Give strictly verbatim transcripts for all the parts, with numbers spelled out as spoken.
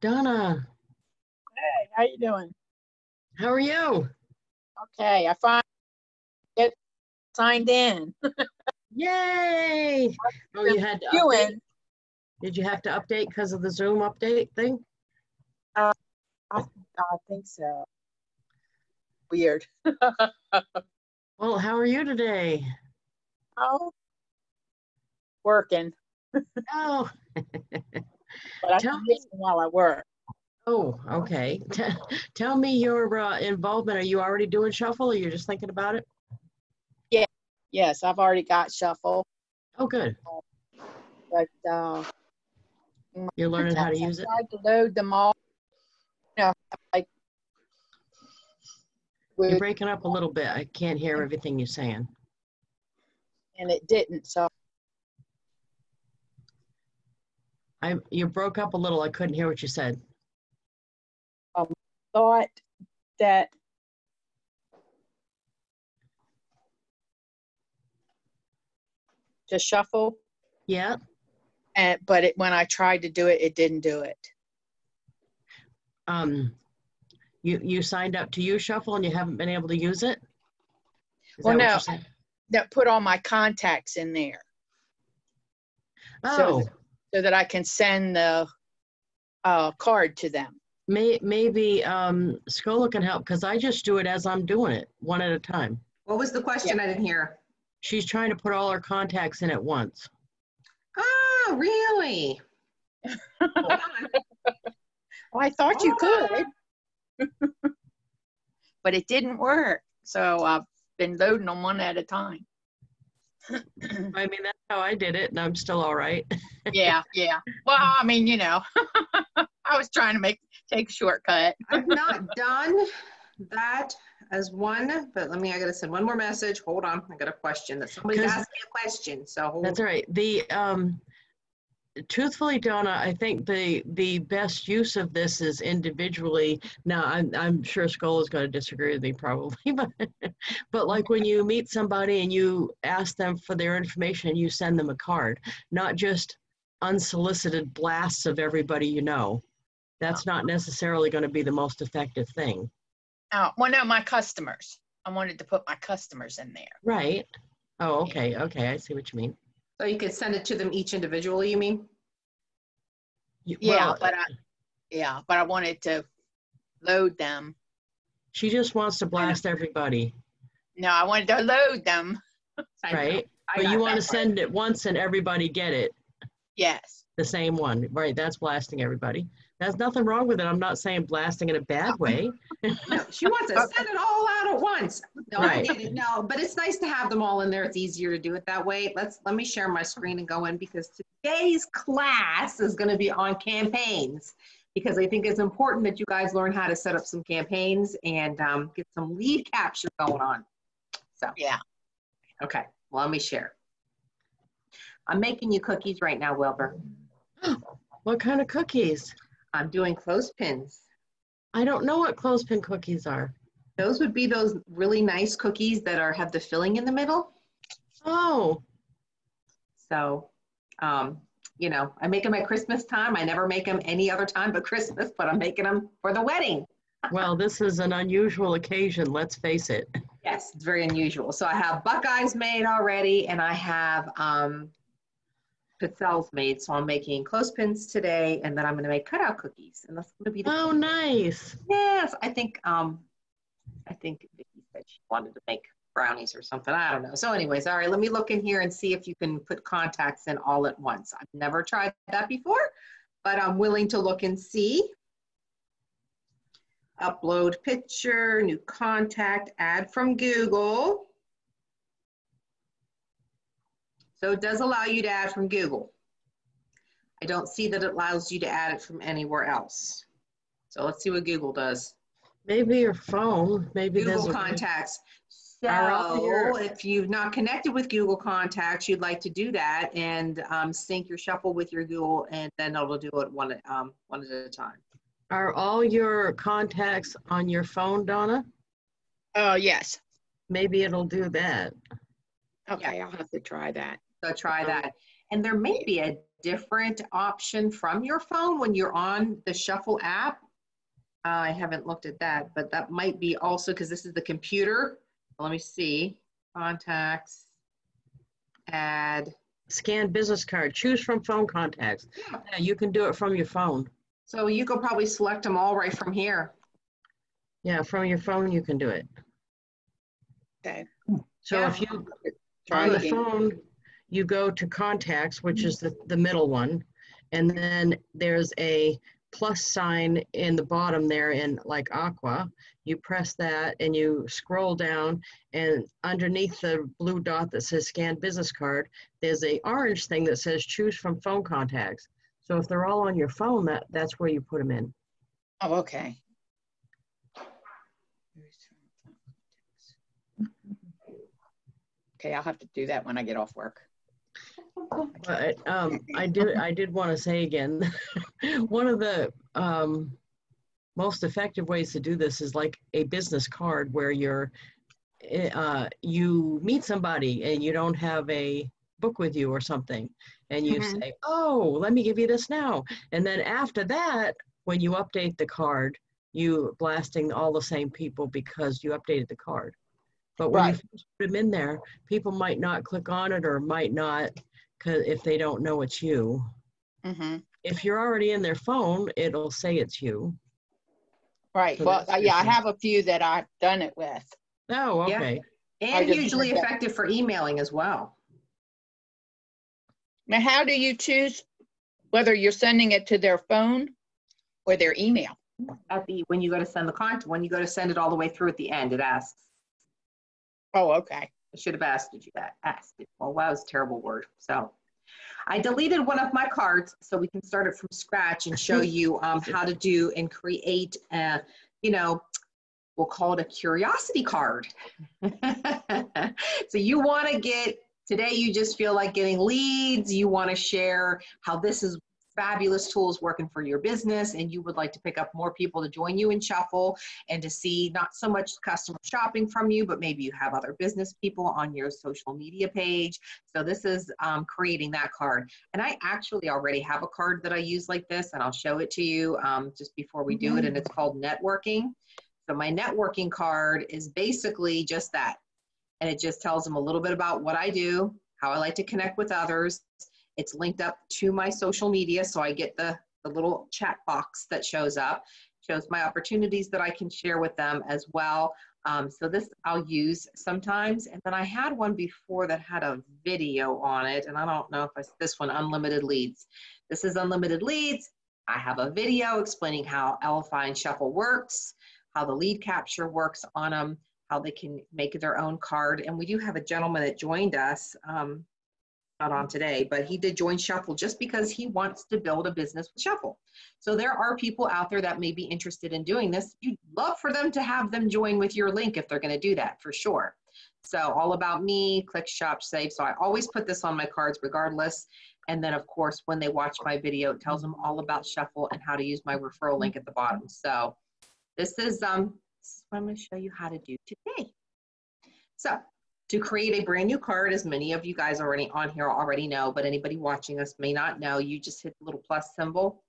Donna. Hey, how you doing? How are you? Okay, I finally get signed in. Yay! Oh, you had to update? Did you have to update because of the Zoom update thing? Uh, I, I think so. Weird. Well, how are you today? Oh, working. Oh. But I tell me while I work. Oh, okay. Tell me your uh, involvement. Are you already doing Shuffle, or you're just thinking about it? Yeah. Yes, I've already got Shuffle. Oh, good. Uh, but uh, you're learning how to use it. I tried to load them all. You know, like with, you're breaking up a little bit. I can't hear everything you're saying. And it didn't. So. I, you broke up a little. I couldn't hear what you said. I thought that to Shuffle. Yeah. And but it, when I tried to do it, it didn't do it. Um, you you signed up to use Shuffle and you haven't been able to use it. Is well, that no, that put all my contacts in there. Oh. So, so that I can send the uh, card to them. May, maybe um, Scola can help, because I just do it as I'm doing it, one at a time. What was the question? Yeah. I didn't hear. She's trying to put all her contacts in at once. Oh, really? Well, I thought oh. you could. But it didn't work, so I've been loading them one at a time. I mean, that's how I did it, and I'm still all right. Yeah, yeah. Well, I mean, you know, I was trying to make take a shortcut. I've not done that as one, but let me, I got to send one more message. Hold on. I got a question that somebody's asked me a question. So hold that's on. All right. The, um, truthfully, Donna, I think the, the best use of this is individually. Now, I'm, I'm sure Scola is going to disagree with me probably, but, but like when you meet somebody and you ask them for their information, you send them a card, not just unsolicited blasts of everybody you know. That's not necessarily going to be the most effective thing. Oh, well, no, my customers. I wanted to put my customers in there. Right. Oh, okay. Okay. I see what you mean. So you could send it to them each individually, you mean? Yeah, well, but I, yeah, but I wanted to load them. She just wants to blast everybody. No, I wanted to load them. Right. But you want to send it once and everybody get it. Yes. The same one. Right. That's blasting everybody. There's nothing wrong with it. I'm not saying blasting in a bad way. No, she wants to send it all out at once. No, right. I get it. No, but it's nice to have them all in there. It's easier to do it that way. Let's let me share my screen and go in, because today's class is going to be on campaigns, because I think it's important that you guys learn how to set up some campaigns and um, get some lead capture going on. So yeah. Okay. Well, let me share. I'm making you cookies right now, Wilbur. What kind of cookies? I'm doing clothespins. I don't know what clothespin cookies are. Those would be those really nice cookies that are have the filling in the middle. Oh. So, um, you know, I make them at Christmas time. I never make them any other time but Christmas, but I'm making them for the wedding. Well, this is an unusual occasion, let's face it. Yes, it's very unusual. So I have Buckeyes made already, and I have... Um, Pastels made, so I'm making clothespins today, and then I'm going to make cutout cookies, and that's going to be the oh, nice. Yes, I think um, I think Vicky said she wanted to make brownies or something. I don't know. So, anyways, all right, let me look in here and see if you can put contacts in all at once. I've never tried that before, but I'm willing to look and see. Upload picture, new contact, add from Google. So it does allow you to add from Google. I don't see that it allows you to add it from anywhere else. So let's see what Google does. Maybe your phone, maybe Google Contacts. So if you've not connected with Google Contacts, you'd like to do that and um, sync your Shuffle with your Google, and then it'll do it one, um, one at a time. Are all your contacts on your phone, Donna? Oh, yes. Maybe it'll do that. Okay, yeah. I'll have to try that. So try that. And there may be a different option from your phone when you're on the Shuffle app. Uh, I haven't looked at that, but that might be also because this is the computer. Let me see. Contacts, add. Scan business card, choose from phone contacts. Yeah. Yeah, you can do it from your phone. So you could probably select them all right from here. Yeah, from your phone you can do it. Okay. So yeah. if you, on the phone, you go to contacts, which is the, the middle one, and then there's a plus sign in the bottom there in like aqua. You press that and you scroll down, and underneath the blue dot that says scan business card, there's a orange thing that says choose from phone contacts. So if they're all on your phone, that, that's where you put them in. Oh, okay. Okay, I'll have to do that when I get off work. But um, I did, I did want to say again, one of the um, most effective ways to do this is like a business card where you're, uh, you meet somebody and you don't have a book with you or something. And you mm-hmm. say, oh, let me give you this now. And then after that, when you update the card, you blasting all the same people because you updated the card. But when right. you put them in there, people might not click on it or might not, because if they don't know it's you. Mm-hmm. If you're already in their phone, it'll say it's you. Right. So well, yeah, I have a few that I've done it with. Oh, okay. Yeah. And hugely effective for emailing as well. Now, how do you choose whether you're sending it to their phone or their email? At the when you go to send the content, when you go to send it all the way through at the end, it asks. Oh, okay. I should have asked you that. Asked you. Well, wow, it's a terrible word. So I deleted one of my cards so we can start it from scratch and show you um, how to do and create, a, you know, we'll call it a curiosity card. So you want to get, today you just feel like getting leads. You want to share how this is fabulous tools working for your business, and you would like to pick up more people to join you in Shuffle and to see not so much customer shopping from you, but maybe you have other business people on your social media page. So this is um, creating that card. And I actually already have a card that I use like this, and I'll show it to you um, just before we do it, and it's called networking. So my networking card is basically just that, and it just tells them a little bit about what I do, how I like to connect with others. It's linked up to my social media, so I get the, the little chat box that shows up, shows my opportunities that I can share with them as well. Um, so this I'll use sometimes. And then I had one before that had a video on it, and I don't know if it's this one, Unlimited Leads. This is Unlimited Leads. I have a video explaining how Elify and Shuffle works, how the lead capture works on them, how they can make their own card. And we do have a gentleman that joined us, um, not on today, but he did join Shuffle just because he wants to build a business with Shuffle. So there are people out there that may be interested in doing this. You'd love for them to have them join with your link if they're going to do that, for sure. So all about me, click shop, save. So I always put this on my cards regardless. And then of course, when they watch my video, it tells them all about Shuffle and how to use my referral link at the bottom. So this is, um, this is what I'm going to show you how to do today. So to create a brand new card, as many of you guys already on here already know, but anybody watching us may not know, you just hit the little plus symbol,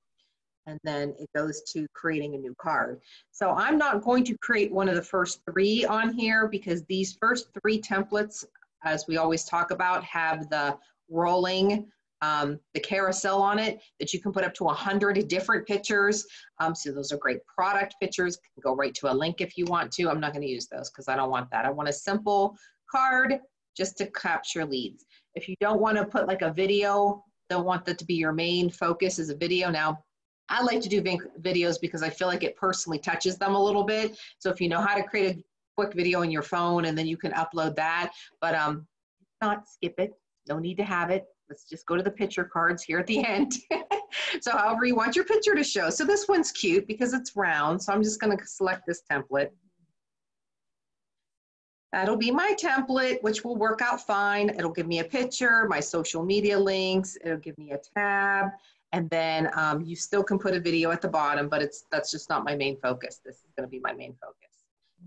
and then it goes to creating a new card. So I'm not going to create one of the first three on here because these first three templates, as we always talk about, have the rolling, um, the carousel on it that you can put up to one hundred different pictures. Um, so those are great product pictures. You can go right to a link if you want to. I'm not going to use those because I don't want that. I want a simple card just to capture leads. If you don't want to put like a video, don't want that to be your main focus is a video. Now, I like to do videos because I feel like it personally touches them a little bit. So if you know how to create a quick video on your phone, and then you can upload that, but um, not skip it. No need to have it. Let's just go to the picture cards here at the end. So however you want your picture to show. So this one's cute because it's round. So I'm just going to select this template. That'll be my template, which will work out fine. It'll give me a picture, my social media links, it'll give me a tab, and then um, you still can put a video at the bottom, but it's that's just not my main focus. This is gonna be my main focus.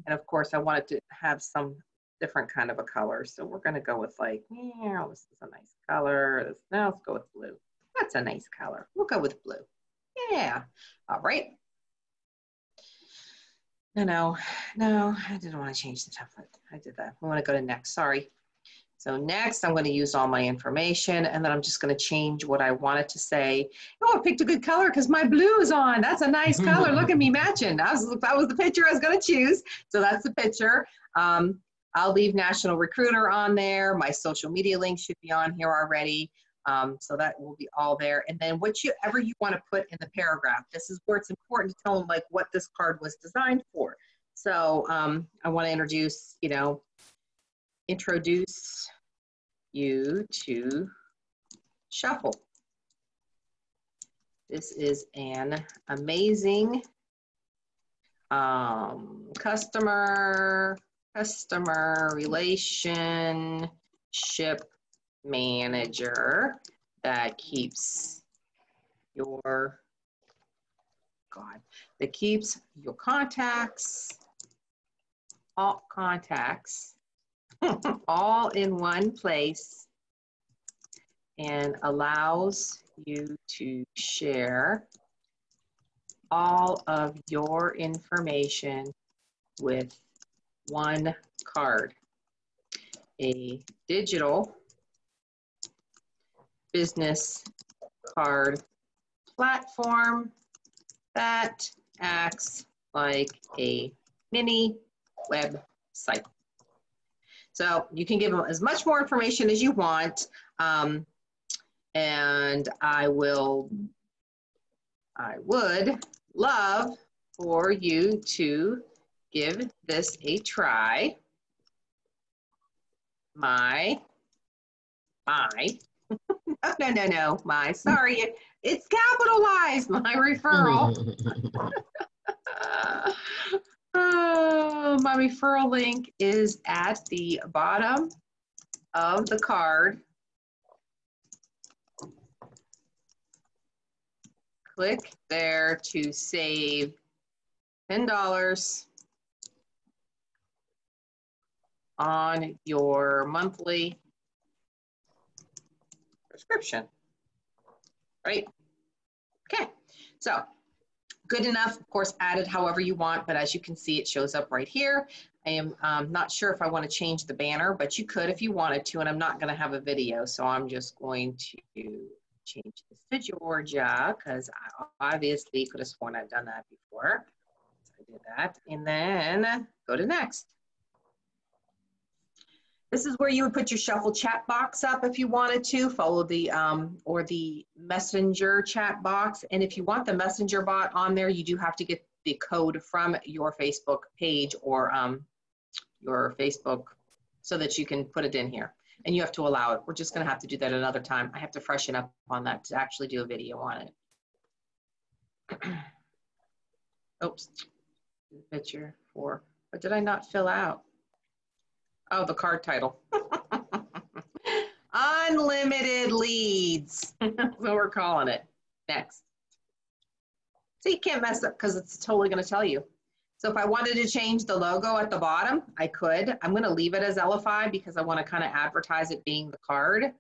And of course, I want it to have some different kind of a color. So we're gonna go with like, yeah, this is a nice color. Now let's go with blue. That's a nice color. We'll go with blue. Yeah. All right. No, no, no, I didn't want to change the template. I did that. We want to go to next, sorry. So next, I'm going to use all my information, and then I'm just going to change what I wanted to say. Oh, I picked a good color because my blue is on. That's a nice color. Look at me matching. That was, that was the picture I was going to choose. So that's the picture. Um, I'll leave National Recruiter on there. My social media link should be on here already. Um, so that will be all there. And then whatever you want to put in the paragraph, this is where it's important to tell them like what this card was designed for. So um, I want to introduce, you know, introduce you to Shuffle. This is an amazing um, customer, customer relationship manager that keeps your God that keeps your contacts all contacts all in one place and allows you to share all of your information with one card. A digital business card platform that acts like a mini website. So you can give them as much more information as you want. Um, and I will, I would love for you to give this a try. My, my. No, no, no, no, my, sorry, it, it's capitalized, my referral. Oh, my referral link is at the bottom of the card. Click there to save ten dollars on your monthly subscription, right? Okay, so good enough, of course, added however you want, but as you can see, it shows up right here. I am um, not sure if I want to change the banner, but you could if you wanted to, and I'm not going to have a video, so I'm just going to change this to Georgia, because I obviously could have sworn I've done that before. So I did that, and then go to next. This is where you would put your Shuffle chat box up if you wanted to, follow the, um, or the Messenger chat box. And if you want the Messenger bot on there, you do have to get the code from your Facebook page or um, your Facebook so that you can put it in here. And you have to allow it. We're just gonna have to do that another time. I have to freshen up on that to actually do a video on it. Oops, picture four. What did I not fill out? Oh, the card title. Unlimited leads. That's what we're calling it. Next. So you can't mess up because it's totally going to tell you. So if I wanted to change the logo at the bottom, I could. I'm going to leave it as Elify because I want to kind of advertise it being the card.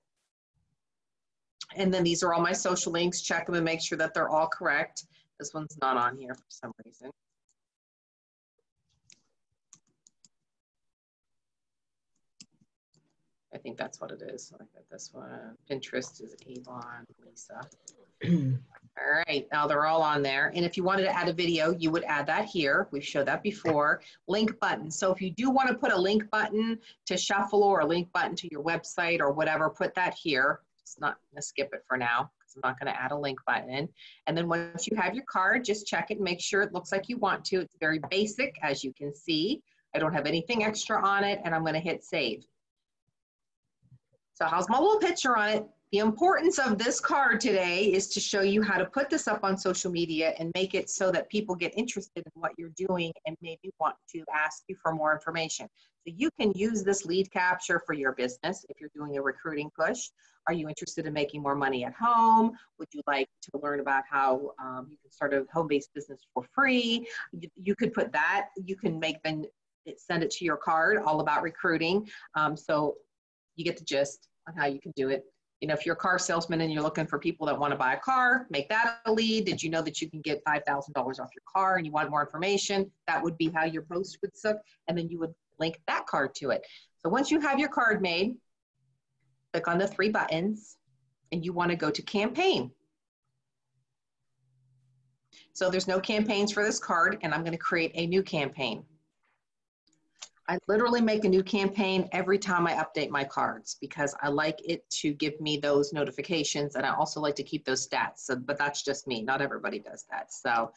And then these are all my social links. Check them and make sure that they're all correct. This one's not on here for some reason. I think that's what it is. I got this one. Pinterest is Avon, Lisa. All right, now they're all on there. And if you wanted to add a video, you would add that here. We've showed that before. Link button. So if you do want to put a link button to Shuffle or a link button to your website or whatever, put that here. It's not going to skip it for now because I'm not going to add a link button. And then once you have your card, just check it and make sure it looks like you want to. It's very basic, as you can see. I don't have anything extra on it, and I'm going to hit save. So how's my little picture on it? The importance of this card today is to show you how to put this up on social media and make it so that people get interested in what you're doing and maybe want to ask you for more information. So you can use this lead capture for your business if you're doing a recruiting push. Are you interested in making more money at home? Would you like to learn about how um, you can start a home-based business for free? You, you could put that. You can make then send it to your card all about recruiting. Um, so you get the gist on how you can do it. You know, if you're a car salesman and you're looking for people that want to buy a car, make that a lead. Did you know that you can get five thousand dollars off your car and you want more information? That would be how your post would look. And then you would link that card to it. So once you have your card made, click on the three buttons and you want to go to campaign. So there's no campaigns for this card, and I'm going to create a new campaign. I literally make a new campaign every time I update my cards because I like it to give me those notifications, and I also like to keep those stats. So, but that's just me. Not everybody does that. So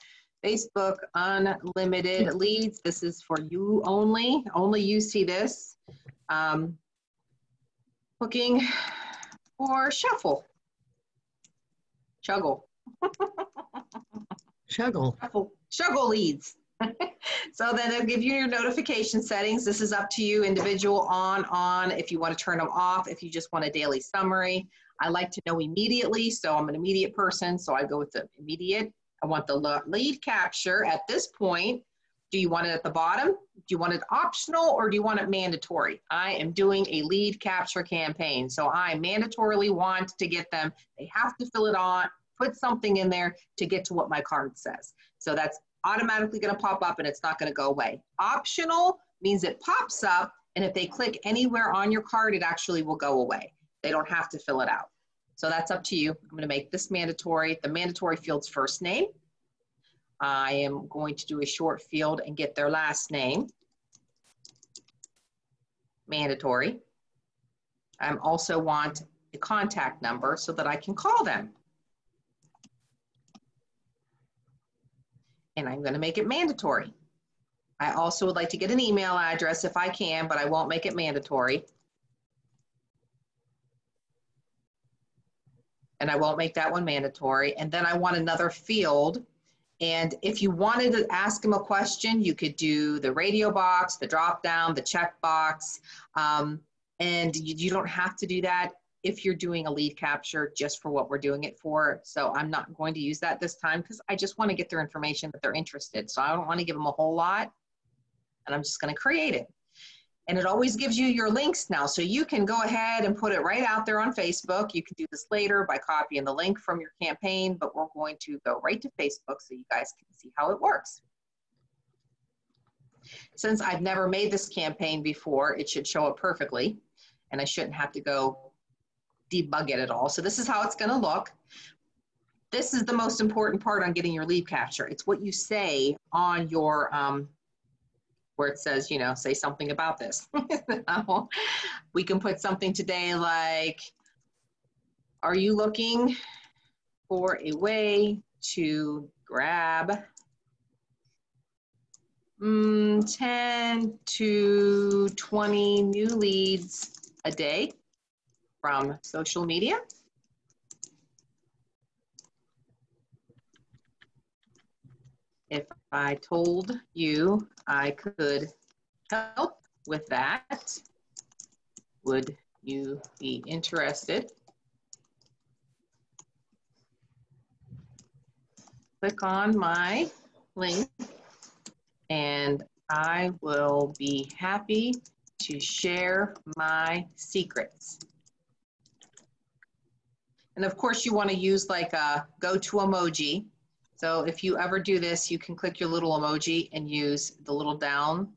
Facebook unlimited leads. This is for you only. Only you see this. Um, looking for Shuffle. Shuggle. Shuggle. Shuffle. Shuggle leads. So then it'll give you your notification settings. This is up to you, individual, on, on, if you want to turn them off, if you just want a daily summary. I like to know immediately, so I'm an immediate person, so I go with the immediate. I want the lead capture at this point. Do you want it at the bottom? Do you want it optional or do you want it mandatory? I am doing a lead capture campaign, so I mandatorily want to get them. They have to fill it on, put something in there to get to what my card says. So that's automatically going to pop up and it's not going to go away. Optional means it pops up, and if they click anywhere on your card, it actually will go away. They don't have to fill it out. So that's up to you. I'm going to make this mandatory. The mandatory field's first name. I am going to do a short field and get their last name. Mandatory. I also want the contact number so that I can call them. And I'm going to make it mandatory. I also would like to get an email address if I can, but I won't make it mandatory. And I won't make that one mandatory. And then I want another field. And if you wanted to ask them a question, you could do the radio box, the drop down, the check box. Um, and you, you don't have to do that if you're doing a lead capture just for what we're doing it for. So I'm not going to use that this time because I just want to get their information that they're interested. So I don't want to give them a whole lot, and I'm just going to create it. And it always gives you your links now. So you can go ahead and put it right out there on Facebook. You can do this later by copying the link from your campaign, but we're going to go right to Facebook so you guys can see how it works. Since I've never made this campaign before, it should show up perfectly, and I shouldn't have to go debug it at all. So this is how it's going to look. This is the most important part on getting your lead capture. It's what you say on your, um, where it says, you know, say something about this. We can put something today like, are you looking for a way to grab mm, ten to twenty new leads a day from social media? If I told you I could help with that, would you be interested? Click on my link and I will be happy to share my secrets. And of course you want to use like a go to emoji. So if you ever do this, you can click your little emoji and use the little down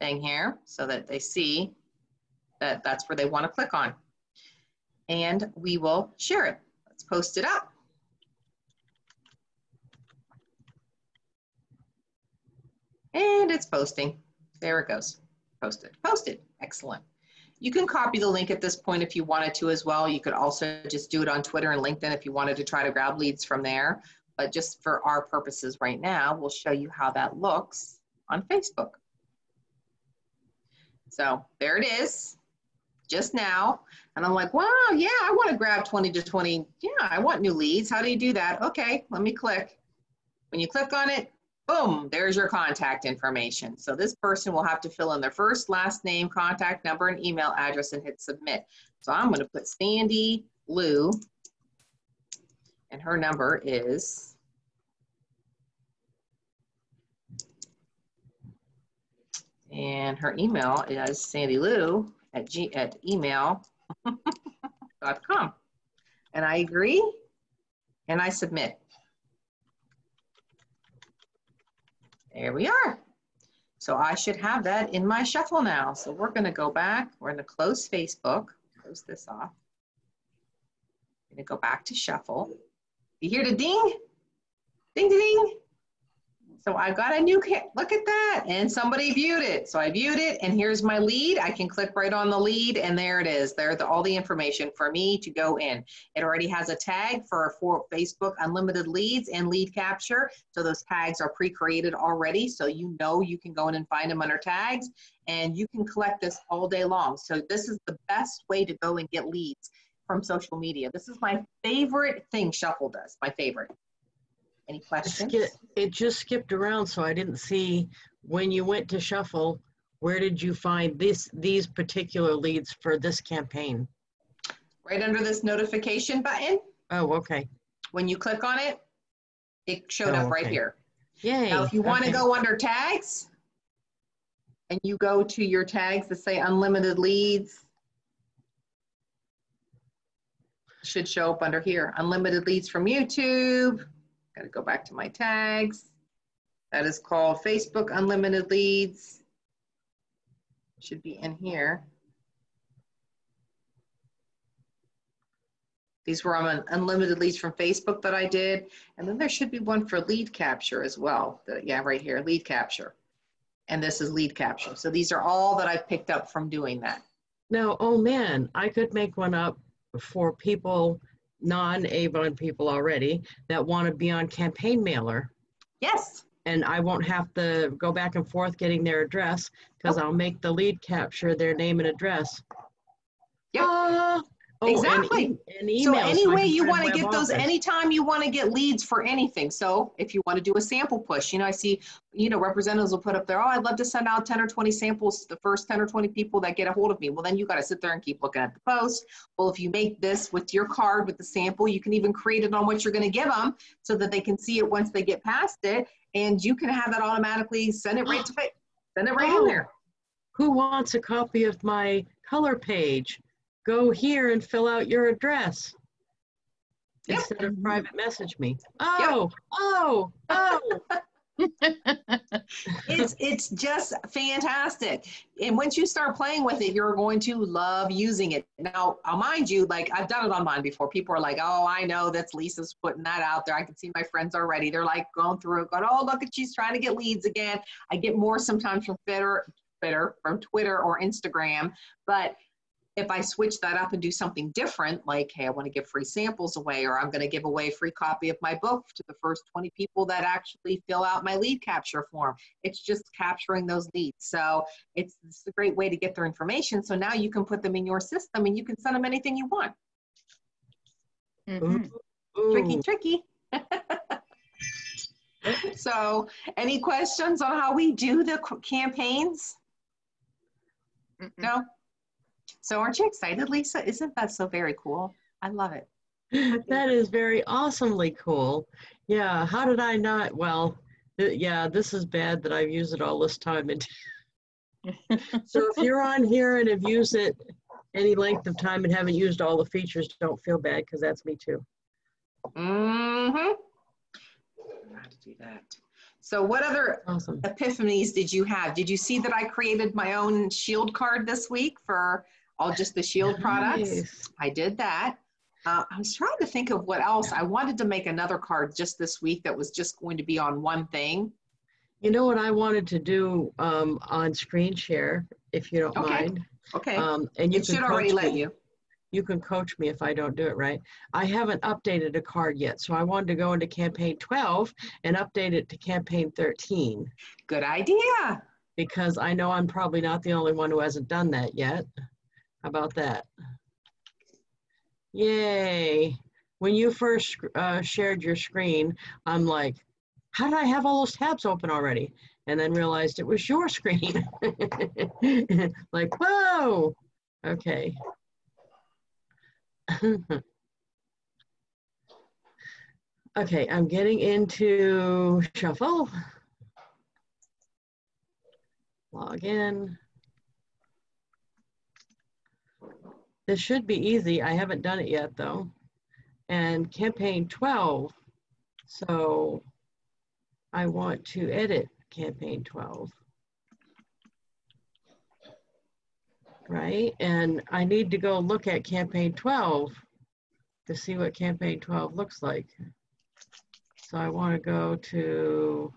thing here so that they see that that's where they want to click on. And we will share it. Let's post it up. And it's posting. There it goes. Posted. Posted. Excellent. You can copy the link at this point if you wanted to as well. You could also just do it on Twitter and LinkedIn if you wanted to try to grab leads from there. But just for our purposes right now, we'll show you how that looks on Facebook. So there it is, just now. And I'm like, wow, yeah, I want to grab twenty to twenty. Yeah, I want new leads. How do you do that? Okay, let me click. When you click on it, boom, there's your contact information. So this person will have to fill in their first, last name, contact number, and email address and hit submit. So I'm going to put Sandy Lou, and her number is and her email is Sandy Lou at, G, at email facebook dot com. And I agree, and I submit. There we are. So I should have that in my shuffle now. So we're gonna go back, we're gonna close Facebook, close this off. I'm gonna go back to shuffle. You hear the ding? Ding, ding. So I got a new, look at that, and somebody viewed it. So I viewed it, and here's my lead. I can click right on the lead, and there it is. There's all the information for me to go in. It already has a tag for, for Facebook Unlimited Leads and Lead Capture. So those tags are pre-created already, so you know you can go in and find them under tags, and you can collect this all day long. So this is the best way to go and get leads from social media. This is my favorite thing Shuffle does, my favorite. Any questions? It just skipped around, so I didn't see when you went to Shuffle, where did you find this, these particular leads for this campaign? Right under this notification button. Oh, okay. When you click on it, it showed oh, up right okay. here. Yay. Now, if you want to okay. go under tags, and you go to your tags that say unlimited leads, should show up under here. Unlimited leads from YouTube. Gotta go back to my tags. That is called Facebook Unlimited Leads. Should be in here. These were on unlimited leads from Facebook that I did. And then there should be one for lead capture as well. Yeah, right here, lead capture. And this is lead capture. So these are all that I picked up from doing that. Now, oh man, I could make one up for people non-Avon people already that want to be on campaign mailer. Yes. And I won't have to go back and forth getting their address because oh. I'll make the lead capture their name and address. Yep. Uh, oh, exactly. And e and email. So any way you want to get those, anytime you want to get leads for anything. So if you want to do a sample push, you know, I see, you know, representatives will put up there, oh, I'd love to send out ten or twenty samples to the first ten or twenty people that get a hold of me. Well, then you got to sit there and keep looking at the post. Well, if you make this with your card with the sample, you can even create it on what you're going to give them so that they can see it once they get past it. And you can have that automatically send it right to it. Send it right oh, in there. Who wants a copy of my color page? Go here and fill out your address yep. instead of private message me. Oh, yep. oh, oh. it's it's just fantastic. And once you start playing with it, you're going to love using it. Now, I'll mind you, like I've done it on mine before. People are like, oh, I know that's Lisa's putting that out there. I can see my friends already. They're like going through it, going, oh, look at she's trying to get leads again. I get more sometimes from Twitter, Twitter, from Twitter or Instagram, but if I switch that up and do something different, like, hey, I want to give free samples away, or I'm going to give away a free copy of my book to the first twenty people that actually fill out my lead capture form. It's just capturing those leads. So it's, it's a great way to get their information. So now you can put them in your system and you can send them anything you want. Mm-hmm. Ooh. Tricky, tricky. So any questions on how we do the campaigns? Mm-mm. No? So aren't you excited, Lisa? Isn't that so very cool? I love it. That is very awesomely cool. Yeah, how did I not? Well, th yeah, this is bad that I've used it all this time. And so if you're on here and have used it any length of time and haven't used all the features, don't feel bad because that's me too. Mm-hmm. How to do that. So what other awesome. epiphanies did you have? Did you see that I created my own shield card this week for all just the shield products? Nice. I did that. Uh, I was trying to think of what else. I wanted to make another card just this week that was just going to be on one thing. You know what I wanted to do um, on screen share, if you don't okay. mind. Okay. Um, and you it should already let me. you. You can coach me if I don't do it right. I haven't updated a card yet, so I wanted to go into campaign twelve and update it to campaign thirteen. Good idea. Because I know I'm probably not the only one who hasn't done that yet. How about that? Yay. When you first uh, shared your screen, I'm like, how did I have all those tabs open already? And then realized it was your screen. Like, whoa. Okay. Okay, I'm getting into Shuffle. Log in. This should be easy. I haven't done it yet though. And campaign twelve. So I want to edit campaign twelve. Right? And I need to go look at campaign twelve to see what campaign twelve looks like. So I want to go to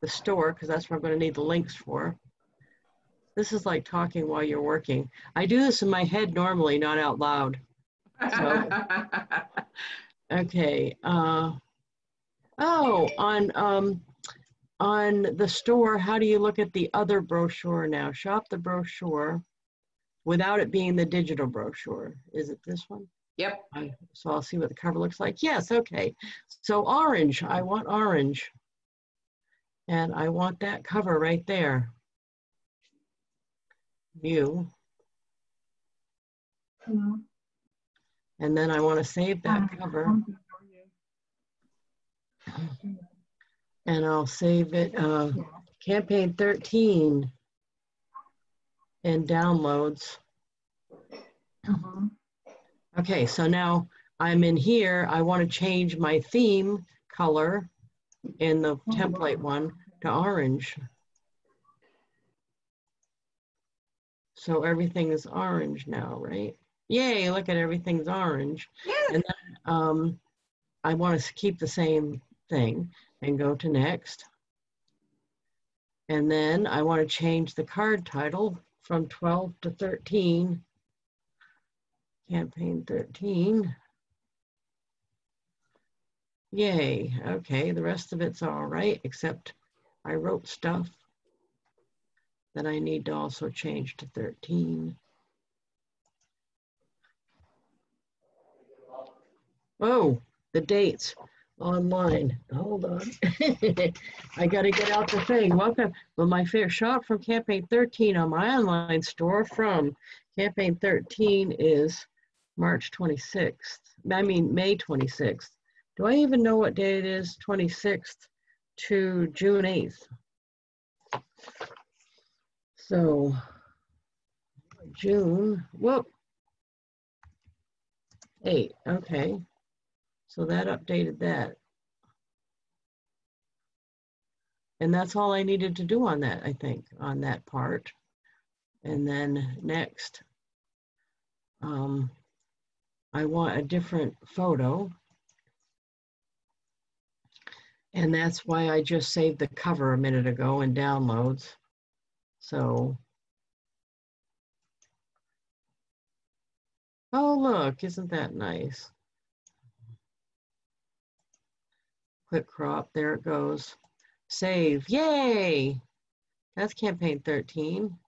the store because that's where I'm going to need the links for. This is like talking while you're working. I do this in my head normally, not out loud. So, okay. Uh, oh, on um, on the store, how do you look at the other brochure now? Shop the brochure without it being the digital brochure. Is it this one? Yep. I, so I'll see what the cover looks like. Yes, okay. So orange, I want orange. And I want that cover right there. View. Hello. And then I want to save that um, cover. And I'll save it, uh, campaign thirteen and downloads. Uh-huh. Okay, so now I'm in here. I want to change my theme color in the template one to orange. So everything is orange now, right? Yay, look at everything's orange. Yes. And then um, I want to keep the same thing and go to next. And then I want to change the card title from twelve to thirteen. Campaign thirteen. Yay, okay, the rest of it's all right, except I wrote stuff that I need to also change to thirteen. Oh, the dates online. Hold on. I got to get out the thing. Welcome. Well, my fair shop from campaign thirteen on my online store from campaign thirteen is March twenty-sixth. I mean, May twenty-sixth. Do I even know what day it is? twenty-sixth to June eighth. So, June, whoop, eight, okay. So that updated that. And that's all I needed to do on that, I think, on that part. And then next, um, I want a different photo. And that's why I just saved the cover a minute ago in downloads. So, oh look, isn't that nice? Quick crop, there it goes. Save, yay! That's campaign thirteen.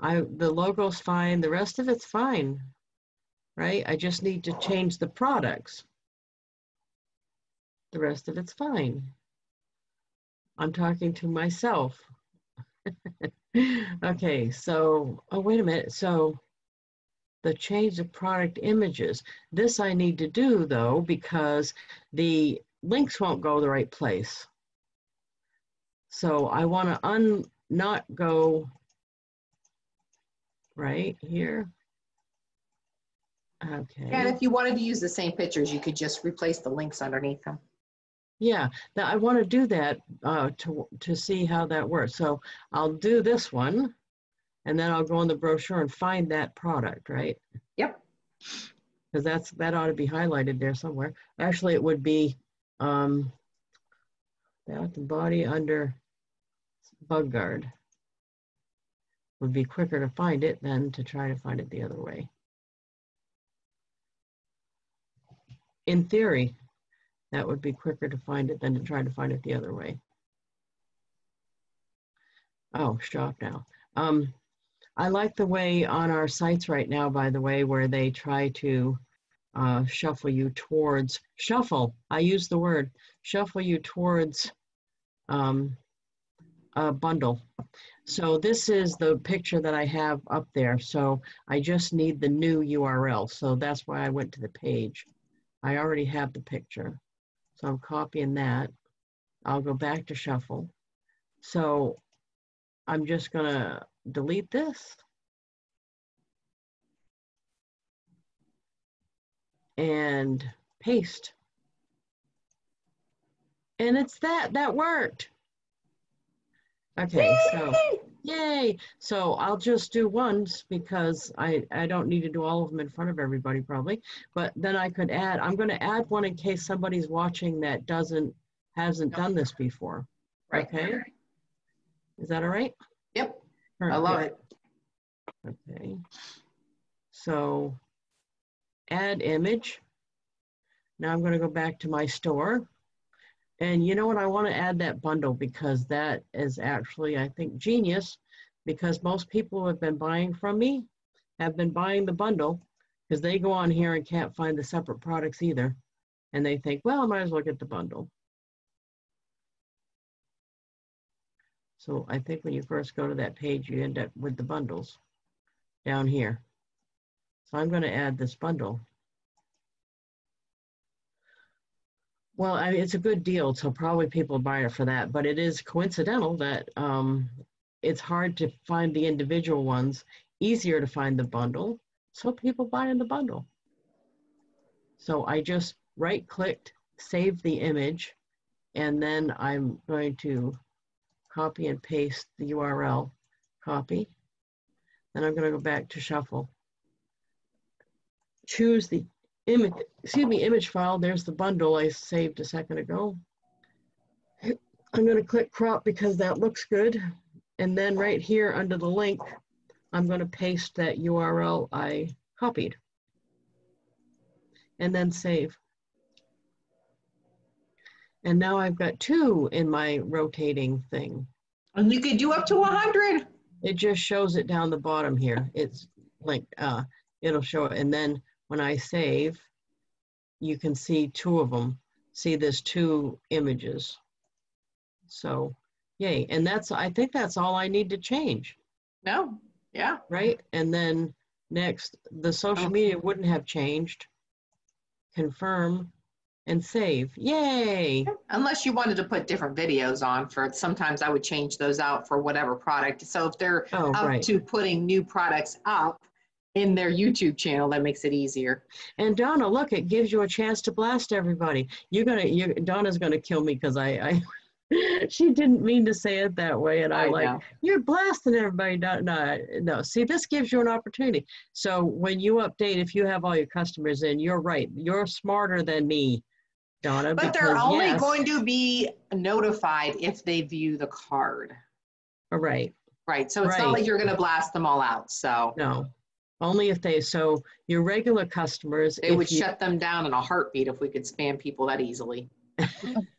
I, the logo's fine, the rest of it's fine, right? I just need to change the products. The rest of it's fine. I'm talking to myself. Okay, so, oh wait a minute. So the change of product images. This I need to do though, because the links won't go the right place. So I want to un not go right here. Okay. And if you wanted to use the same pictures, you could just replace the links underneath them. Yeah, now I want to do that uh, to, to see how that works. So I'll do this one, and then I'll go in the brochure and find that product, right? Yep. Because that's that ought to be highlighted there somewhere. Actually, it would be um, that the body under bug guard would be quicker to find it than to try to find it the other way. In theory, that would be quicker to find it than to try to find it the other way. Oh, shop now. Um, I like the way on our sites right now, by the way, where they try to uh, shuffle you towards, shuffle, I use the word, shuffle you towards um, a bundle. So this is the picture that I have up there. So I just need the new U R L. So that's why I went to the page. I already have the picture. So I'm copying that. I'll go back to shuffle. So I'm just gonna delete this. and paste. And it's that, that worked. Okay, so, yay. So I'll just do ones because I, I don't need to do all of them in front of everybody probably, but then I could add, I'm gonna add one in case somebody's watching that doesn't, hasn't done this before. Right. Okay. Is that all right? Yep, I love it. Okay, so add image. Now I'm gonna go back to my store. And you know what, I want to add that bundle because that is actually, I think, genius, because most people who have been buying from me have been buying the bundle because they go on here and can't find the separate products either. And they think, well, I might as well get the bundle. So I think when you first go to that page, you end up with the bundles down here. So I'm going to add this bundle. Well, I mean, it's a good deal, so probably people buy it for that, but it is coincidental that um, it's hard to find the individual ones, easier to find the bundle, so people buy in the bundle. So I just right-clicked, save the image, and then I'm going to copy and paste the U R L, copy. Then I'm going to go back to Shuffle. Choose the Image, excuse me, image file. There's the bundle I saved a second ago. I'm going to click crop because that looks good. And then right here under the link, I'm going to paste that U R L I copied. And then save. And now I've got two in my rotating thing. And you could do up to one hundred. It just shows it down the bottom here. It's linked. Uh, it'll show it. And then when I save, you can see two of them. See, there's two images. So, yay. And that's, I think that's all I need to change. No, yeah. Right? And then next, the social media wouldn't have changed. Confirm and save. Yay. Unless you wanted to put different videos on for, sometimes I would change those out for whatever product. So if they're oh, up right. to putting new products up in their YouTube channel, that makes it easier. And Donna, look, it gives you a chance to blast everybody. You're gonna, you, Donna's gonna kill me because I, I she didn't mean to say it that way, and I, I like know. You're blasting everybody. No, no, no. See, this gives you an opportunity. So when you update, if you have all your customers in, you're right. You're smarter than me, Donna. But because, they're only yes, going to be notified if they view the card. Right. Right. So it's right. not like you're gonna blast them all out. So no. Only if they, so your regular customers. It would you, shut them down in a heartbeat if we could spam people that easily.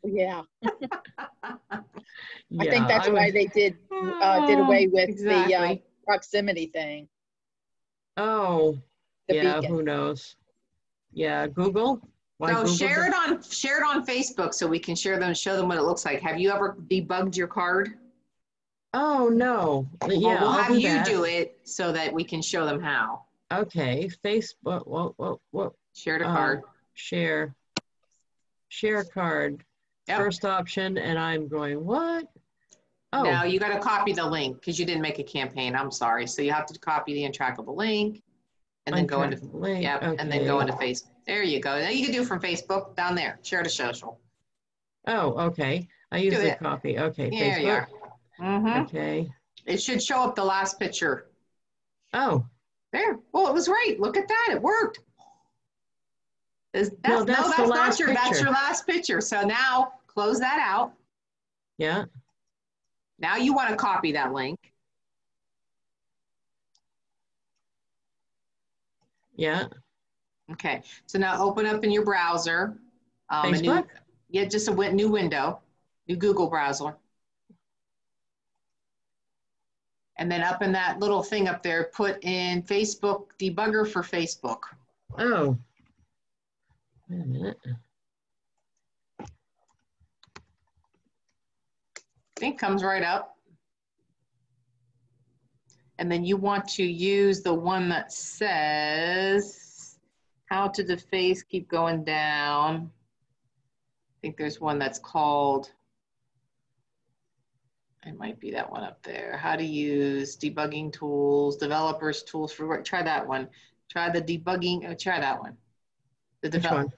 Yeah. I think that's I why was, they did uh, did away with exactly. the uh, proximity thing. Oh, the yeah, beacon. Who knows? Yeah, Google. Why so Google share it on share it on Facebook so we can share them and show them what it looks like. Have you ever debugged your card? Oh, no. Yeah, well, we'll have do you that. do it so that we can show them how. Okay. Facebook. Well, well, well, share a uh, card. Share. Share card. Yep. First option. And I'm going, what? Oh. Now you got to copy the link because you didn't make a campaign. I'm sorry. So you have to copy the untrackable link and then go into link. Yep, okay. And then go into Facebook. There you go. Now you can do it from Facebook down there. Share to social. Oh, okay. I use the copy. Okay. There you are. Mm-hmm. Okay. It should show up the last picture. Oh. There. Well, it was right. Look at that. It worked. That's, no, that's, no, that's not your, that's your last picture. So now close that out. Yeah. Now you want to copy that link. Yeah. Okay. So now open up in your browser. Um, Facebook? A new, yeah, just a new window. New Google browser. And then up in that little thing up there, put in Facebook debugger for Facebook. Oh, wait a minute. I think comes right up. And then you want to use the one that says, how to deface, keep going down. I think there's one that's called, it might be that one up there. How to use debugging tools, developers tools for work. Try that one. Try the debugging. Oh, try that one. The develop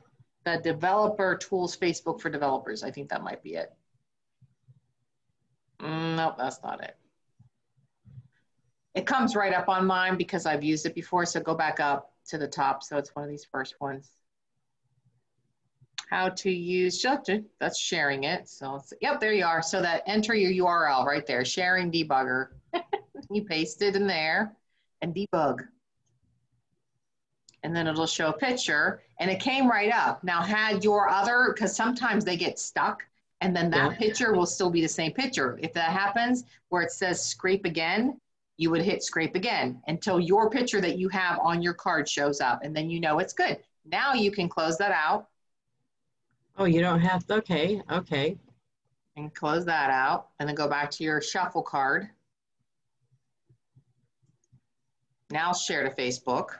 the developer tools, Facebook for developers. I think that might be it. Mm, nope, that's not it. It comes right up on mine because I've used it before. So go back up to the top. So it's one of these first ones. How to use, that's sharing it. So it's, yep, there you are. So that enter your U R L right there, sharing debugger. You paste it in there and debug. And then it'll show a picture and it came right up. Now had your other, because sometimes they get stuck and then that yeah. picture will still be the same picture. If that happens where it says scrape again, you would hit scrape again until your picture that you have on your card shows up and then you know it's good. Now you can close that out. Oh, you don't have to, okay, okay. And close that out and then go back to your shuffle card. Now share to Facebook.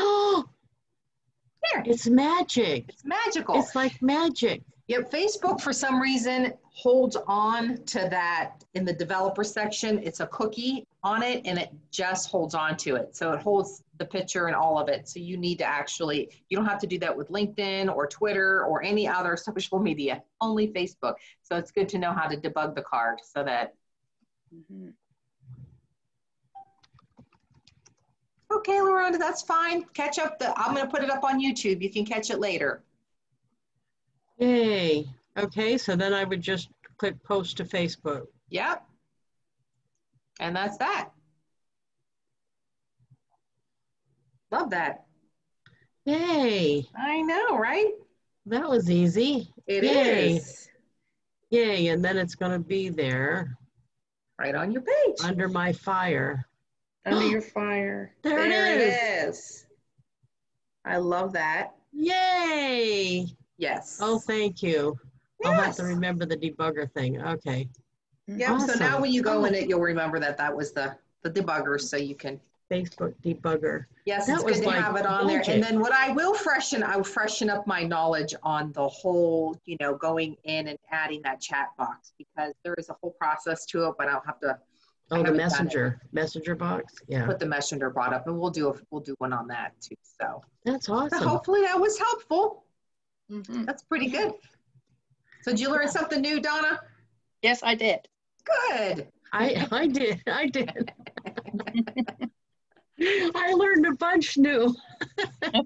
Oh, there. It's magic. It's magical. It's like magic. Yep, Facebook for some reason holds on to that in the developer section. It's a cookie on it and it just holds on to it. So it holds the picture and all of it. So you need to actually, you don't have to do that with LinkedIn or Twitter or any other social media, only Facebook. So it's good to know how to debug the card so that. Mm-hmm. Okay, Loranda, that's fine. Catch up the, I'm gonna put it up on YouTube. You can catch it later. Yay. Okay, so then I would just click post to Facebook. Yep. And that's that. Love that. Yay. I know, right? That was easy. It Yay. is. Yay, and then it's gonna be there. Right on your page. Under my fire. Under your fire. There, there it, is. it is. I love that. Yay. Yes. Oh, thank you. Yes. I'll have to remember the debugger thing. Okay. Yeah. Awesome. So now when you go in it, you'll remember that that was the, the debugger so you can. Facebook debugger. Yes, that it's good to like have it on magic. there. And then what I will freshen, I will freshen up my knowledge on the whole, you know, going in and adding that chat box because there is a whole process to it, but I'll have to. Oh, the messenger, messenger box. Yeah. Put the messenger brought up, and we'll do a, we'll do one on that too. So that's awesome. So hopefully that was helpful. Mm-hmm. That's pretty good. So did you learn something new, Donna? Yes, I did. Good. I I did. I did. I learned a bunch new.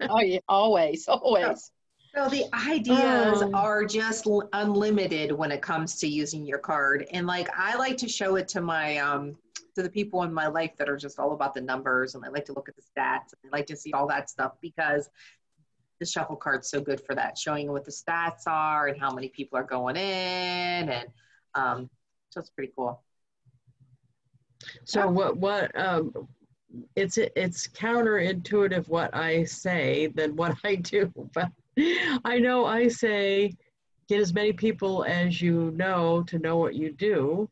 Oh yeah, always, always. So the ideas um, are just unlimited when it comes to using your card. And like, I like to show it to my, um, to the people in my life that are just all about the numbers. And I like to look at the stats. And I like to see all that stuff because the shuffle card's so good for that, showing what the stats are and how many people are going in. And um, so it's pretty cool. So what, what, um, it's, it's counterintuitive what I say than what I do, but. I know I say, get as many people as you know to know what you do,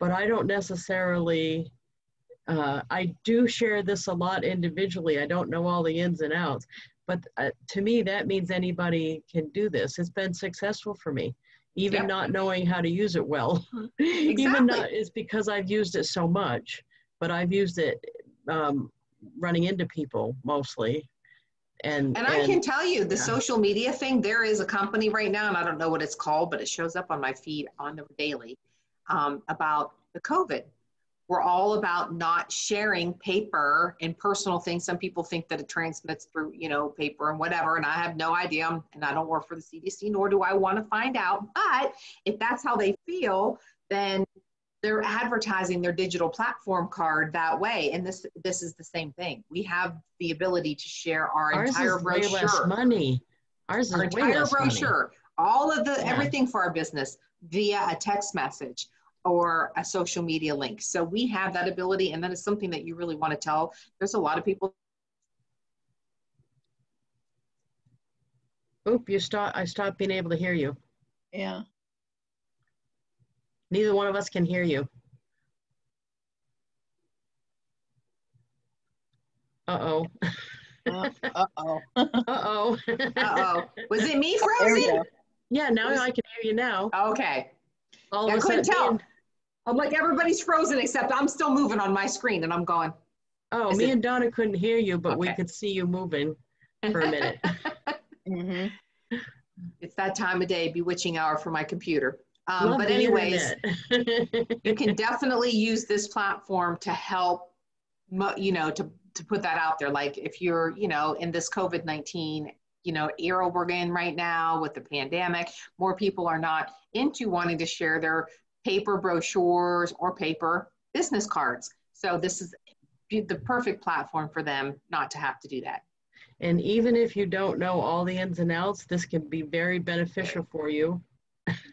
but I don't necessarily, uh, I do share this a lot individually. I don't know all the ins and outs, but uh, to me, that means anybody can do this. It's been successful for me, even yep. not knowing how to use it well. Exactly. Even not, it's because I've used it so much, but I've used it um, running into people mostly. And, and I and, can tell you the yeah. social media thing, there is a company right now, and I don't know what it's called, but it shows up on my feed on the daily um, about the COVID. We're all about not sharing paper and personal things. Some people think that it transmits through, you know, paper and whatever, and I have no idea, I'm, and I don't work for the C D C, nor do I want to find out. But if that's how they feel, then they're advertising their digital platform card that way, and this this is the same thing. We have the ability to share our Ours entire is brochure. Way less money. Ours our is entire way less brochure, money. all of the yeah. everything for our business via a text message or a social media link. So we have that ability, and that is something that you really want to tell. There's a lot of people. Oop! You stop. I stopped being able to hear you. Yeah. Neither one of us can hear you. Uh-oh. Uh-oh. Uh-oh. Uh-oh. Uh-oh. Was it me frozen? Yeah, now I can hear you now. Okay. All I couldn't tell. I'm like, everybody's frozen except I'm still moving on my screen and I'm going. Oh, Is me it, and Donna couldn't hear you, but okay. we could see you moving for a minute. Mm-hmm. It's that time of day, bewitching hour for my computer. Um, but anyways, you can definitely use this platform to help, you know, to, to put that out there. Like if you're, you know, in this COVID nineteen, you know, era we're in right now with the pandemic, more people are not into wanting to share their paper brochures or paper business cards. So this is the perfect platform for them not to have to do that. And even if you don't know all the ins and outs, this can be very beneficial for you.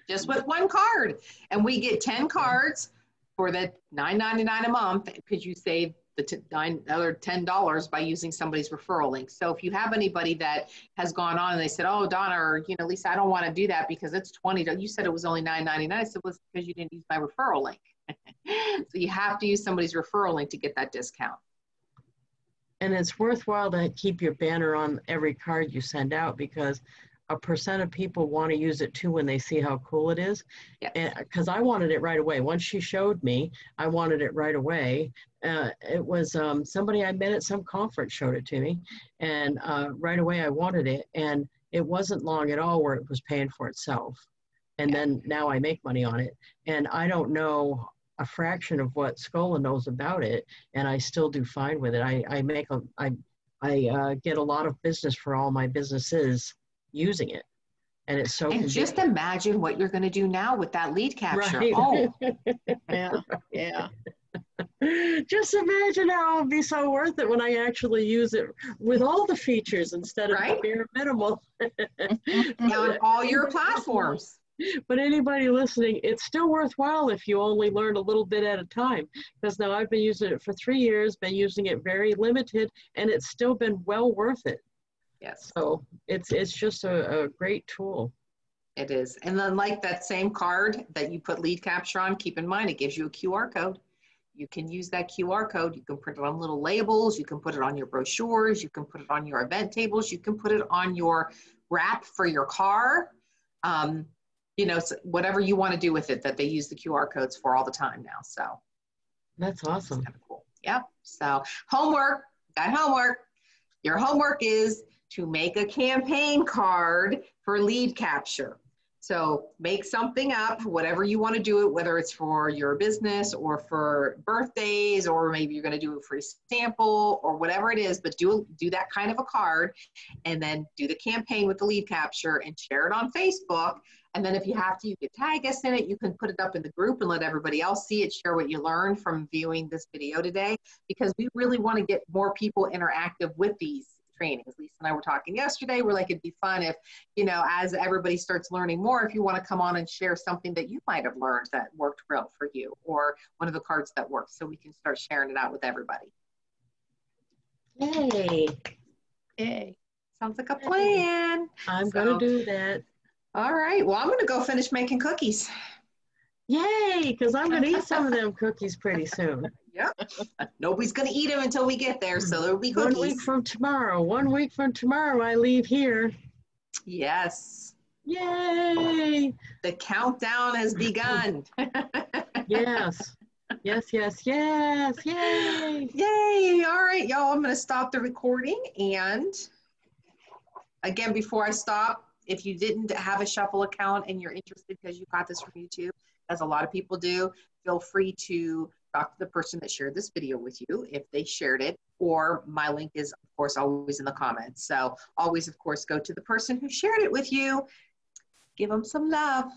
Just with one card. And we get ten cards for the nine ninety-nine a month because you save the t nine, other ten dollars by using somebody's referral link. So if you have anybody that has gone on and they said, oh, Donna, or, you know, Lisa, I don't want to do that because it's twenty dollars. You said it was only nine ninety-nine. I said, well, it's because you didn't use my referral link. So you have to use somebody's referral link to get that discount. And it's worthwhile to keep your banner on every card you send out because a percent of people want to use it too when they see how cool it is. Yes. Because I wanted it right away. Once she showed me, I wanted it right away. Uh, it was um, somebody I met at some conference showed it to me, and uh, right away I wanted it. And it wasn't long at all where it was paying for itself. And yeah. then now I make money on it. And I don't know a fraction of what Scola knows about it, and I still do fine with it. I, I make a, I, I uh, get a lot of business for all my businesses using it, and it's so. And convenient. Just imagine what you're going to do now with that lead capture. Right. Oh, yeah, yeah. Just imagine how it'll be so worth it when I actually use it with all the features instead of right? the bare minimal. Now on all your platforms. But anybody listening, it's still worthwhile if you only learn a little bit at a time. Because now I've been using it for three years, been using it very limited, and it's still been well worth it. Yes. So it's it's just a, a great tool. It is. And then like that same card that you put lead capture on, keep in mind it gives you a Q R code. You can use that Q R code. You can print it on little labels. You can put it on your brochures. You can put it on your event tables. You can put it on your wrap for your car. Um, you know, whatever you want to do with it that they use the Q R codes for all the time now. So that's awesome. That's kind of cool. Yeah. So homework, got homework. Your homework is to make a campaign card for lead capture. So make something up, whatever you want to do it, whether it's for your business or for birthdays, or maybe you're going to do it for a sample or whatever it is, but do, do that kind of a card and then do the campaign with the lead capture and share it on Facebook. And then if you have to, you can tag us in it. You can put it up in the group and let everybody else see it, share what you learned from viewing this video today, because we really want to get more people interactive with these trainings. Lisa and I were talking yesterday. We're like, it'd be fun if, you know, as everybody starts learning more, if you want to come on and share something that you might have learned that worked well for you or one of the cards that works, so we can start sharing it out with everybody. Yay. Yay. Sounds like a plan. I'm so, going to do that. All right. Well, I'm going to go finish making cookies. Yay, because I'm going to eat some of them cookies pretty soon. Yep. Nobody's going to eat them until we get there, so there'll be cookies. One week from tomorrow. One week from tomorrow, I leave here. Yes. Yay. The countdown has begun. Yes. Yes, yes, yes. Yay. Yay. All right, y'all. I'm going to stop the recording. And again, before I stop, if you didn't have a Shuffle account and you're interested because you got this from YouTube, as a lot of people do, feel free to talk to the person that shared this video with you if they shared it, or my link is, of course, always in the comments. So always, of course, go to the person who shared it with you. Give them some love.